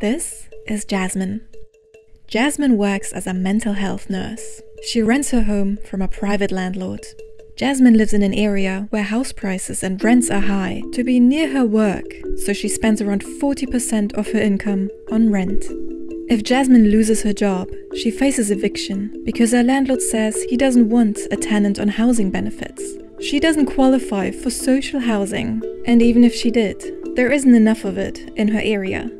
This is Jasmine. Jasmine works as a mental health nurse. She rents her home from a private landlord. Jasmine lives in an area where house prices and rents are high to be near her work, so she spends around 40% of her income on rent. If Jasmine loses her job, she faces eviction because her landlord says he doesn't want a tenant on housing benefits. She doesn't qualify for social housing, and even if she did, there isn't enough of it in her area.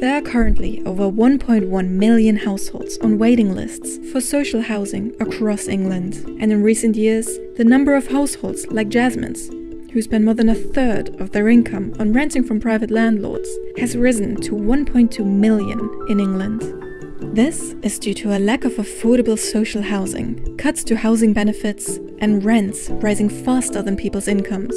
There are currently over 1.1 million households on waiting lists for social housing across England, and in recent years, the number of households like Jasmine's, who spend more than a third of their income on renting from private landlords, has risen to 1.2 million in England. This is due to a lack of affordable social housing, cuts to housing benefits, and rents rising faster than people's incomes.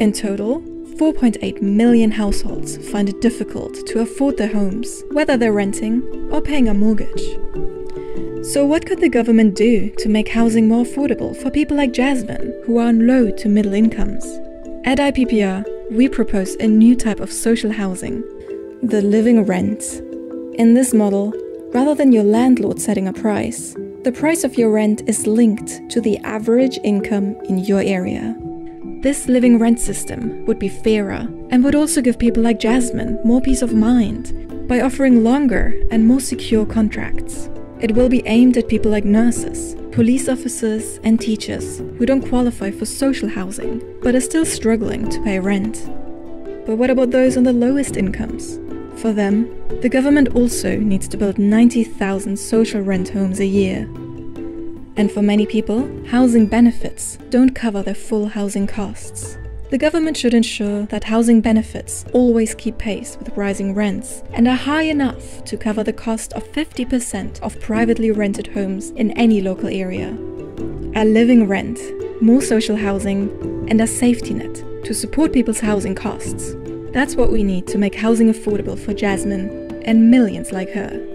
In total, 4.8 million households find it difficult to afford their homes, whether they're renting or paying a mortgage. So what could the government do to make housing more affordable for people like Jasmine, who are on low to middle incomes? At IPPR, we propose a new type of social housing, the living rent. In this model, rather than your landlord setting a price, the price of your rent is linked to the average income in your area. This living rent system would be fairer and would also give people like Jasmine more peace of mind by offering longer and more secure contracts. It will be aimed at people like nurses, police officers, and teachers who don't qualify for social housing but are still struggling to pay rent. But what about those on the lowest incomes? For them, the government also needs to build 90,000 social rent homes a year. And for many people, housing benefits don't cover their full housing costs. The government should ensure that housing benefits always keep pace with rising rents and are high enough to cover the cost of 50% of privately rented homes in any local area. A living rent, more social housing, and a safety net to support people's housing costs. That's what we need to make housing affordable for Jasmine and millions like her.